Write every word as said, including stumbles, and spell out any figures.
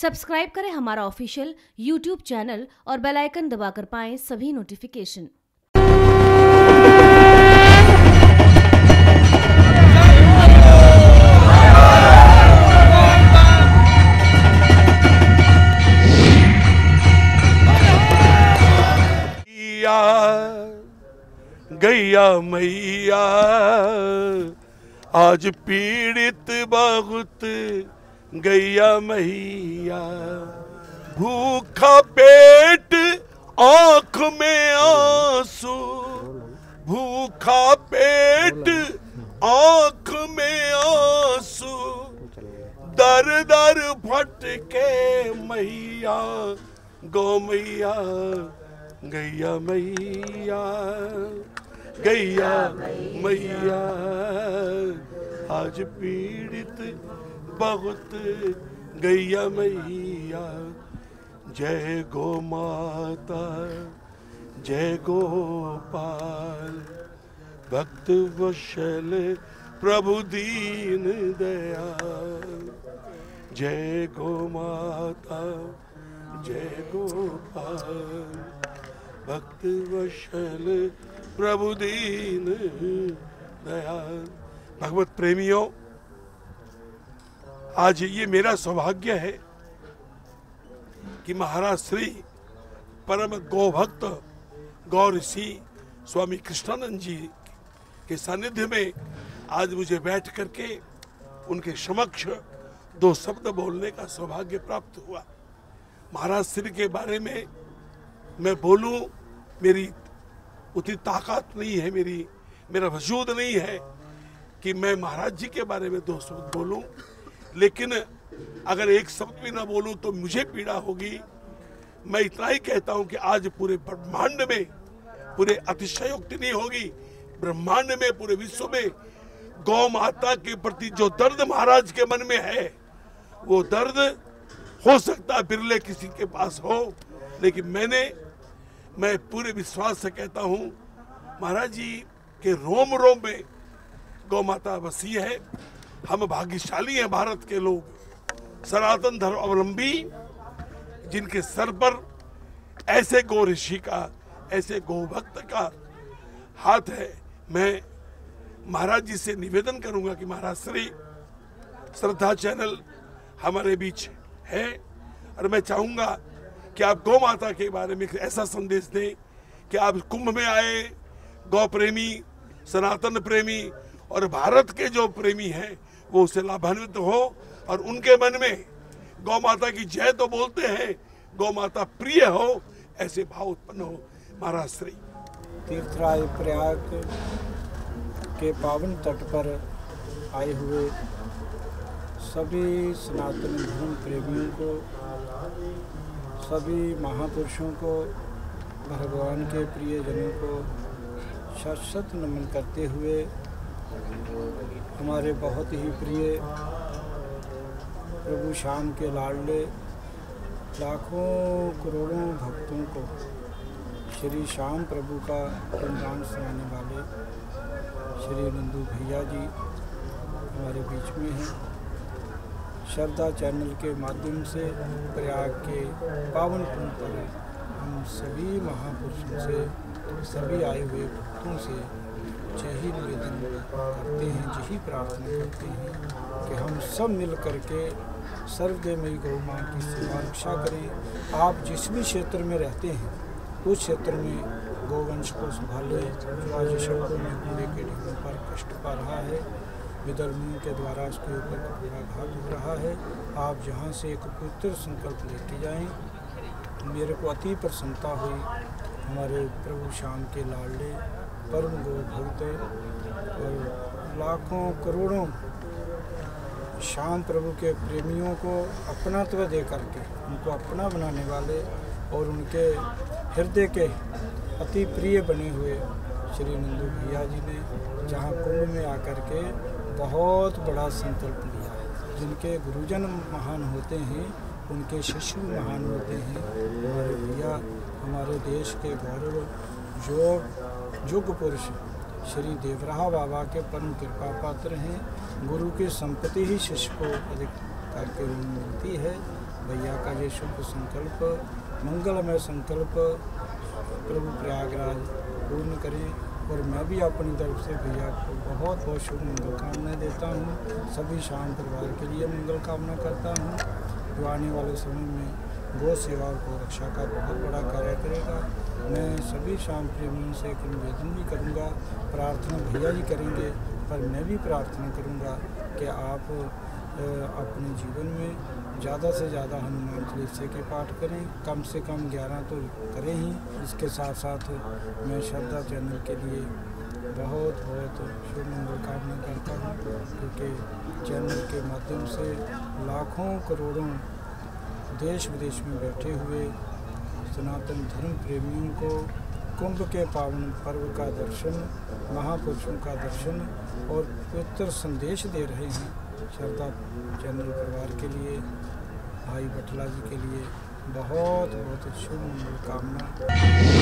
Subscribe करें हमारा official YouTube channel और बेल आइकन दबाकर पाएं सभी नोटिफिकेशन। गैया मैया आज पीड़ित बहुत गैया मैया, भूखा पेट आँख में आंसू, भूखा पेट आँख में आंसू, दर दर फटके मैया गौ मैया गैया मैया गैया मैया आज पीड़ित बहुत गैया मैया। जय गो माता जय गोपाल, भक्त वशल प्रभु दीन दयाल। जय गो माता जय गोपाल, भक्त वशल प्रभु दीन दयाल। भगवत प्रेमियों, आज ये मेरा सौभाग्य है कि महाराज श्री परम गौभक्त गौर सिंह स्वामी कृष्णानंद जी के सानिध्य में आज मुझे बैठ करके उनके समक्ष दो शब्द बोलने का सौभाग्य प्राप्त हुआ। महाराज श्री के बारे में मैं बोलूं, मेरी उतनी ताकत नहीं है, मेरी मेरा वजूद नहीं है कि मैं महाराज जी के बारे में दो शब्द बोलूं। लेकिन अगर एक शब्द भी ना बोलूं तो मुझे पीड़ा होगी। मैं इतना ही कहता हूं कि आज पूरे ब्रह्मांड में, पूरे अतिशयोक्ति नहीं होगी, ब्रह्मांड में, पूरे विश्व में गौ माता के प्रति जो दर्द महाराज के मन में है वो दर्द हो सकता है बिरले किसी के पास हो, लेकिन मैंने मैं पूरे विश्वास से कहता हूं महाराज जी के रोम रोम में गौ माता बसी है। हम भाग्यशाली हैं भारत के लोग, सनातन धर्म अवलंबी, जिनके सर पर ऐसे गौ ऋषि का, ऐसे गौ भक्त का हाथ है। मैं महाराज जी से निवेदन करूंगा कि महाराज श्री श्रद्धा चैनल हमारे बीच है और मैं चाहूंगा कि आप गौ माता के बारे में ऐसा संदेश दें कि आप कुंभ में आए, गौ प्रेमी, सनातन प्रेमी और भारत के जो प्रेमी हैं वो उससे लाभान्वित हो और उनके मन में गौ माता की जय तो बोलते हैं, गौ माता प्रिय हो, ऐसे भाव उत्पन्न हो। महाराज श्री तीर्थराय प्रयाग के पावन तट पर आए हुए सभी सनातन धर्म प्रेमियों को, सभी महापुरुषों को, भगवान के प्रियजनों को शत शत नमन करते हुए हमारे बहुत ही प्रिय प्रभु श्याम के लाडले लाखों करोड़ों भक्तों को श्री श्याम प्रभु का गुणगान सुनाने वाले श्री नंदू भैया जी हमारे बीच में हैं। श्रद्धा चैनल के माध्यम से प्रयाग के पावन कुंभ पर हम सभी महापुरुषों से, सभी आए हुए भक्तों से यही निवेदन करते हैं, यही प्रार्थना करते हैं कि हम सब मिल करके सर्वदेवी गौ मां की सेवा रक्षा करें। आप जिस भी क्षेत्र में रहते हैं उस क्षेत्र में गौवंश को संभालें। आज शब्दों में कूड़े के ढेरों पर कष्ट पा रहा है, विदर्भियों के द्वारा उसके ऊपर कूड़ाघात हो रहा है। आप जहाँ से एक पवित्र संकल्प लेके जाएं। मेरे को अति प्रसन्नता हुई हमारे प्रभु श्याम के लाडले परम गो भक्त और लाखों करोड़ों श्याम प्रभु के प्रेमियों को अपनात्व दे करके उनको अपना बनाने वाले और उनके हृदय के अति प्रिय बने हुए श्री नंदू भैया जी ने जहाँ कुंभ में आकर के बहुत बड़ा संकल्प लिया। जिनके गुरुजन महान होते हैं, उनके शिष्य महान होते हैं। हमारे भैया हमारे देश के गौरव योग युग पुरुष श्री देवराहा बाबा के परम कृपा पात्र हैं। गुरु की संपत्ति ही शिष्य को अधिक करके मिलती है। भैया का ये शुभ संकल्प, मंगलमय संकल्प प्रभु प्रयागराज पूर्ण करें। और मैं भी अपनी तरफ से भैया को बहुत बहुत शुभ मंगल कामनाएँ देता हूँ, सभी शाम परिवार के लिए मंगल कामना करता हूँ जो आने वाले समय में गौ सेवा और गौ रक्षा का बहुत बड़ा कार्य करेगा। मैं सभी शाम प्रेमियों से एक निवेदन भी करूँगा, प्रार्थना भैया जी करेंगे पर मैं भी प्रार्थना करूँगा कि आप अपने जीवन में ज़्यादा से ज़्यादा हनुमान चालीसा के पाठ करें, कम से कम ग्यारह तो करें ही। इसके साथ साथ मैं श्रद्धा चैनल के लिए बहुत बहुत शुभमंगल कामना करता हूँ क्योंकि चैनल के माध्यम से लाखों करोड़ों देश विदेश में बैठे हुए सनातन धर्म प्रेमियों को कुंभ के पावन पर्व का दर्शन, महापुरुषों का दर्शन और पवित्र संदेश दे रहे हैं। श्रद्धा चैनल परिवार के लिए, भाई बटला जी के लिए बहुत बहुत शुभ कामना।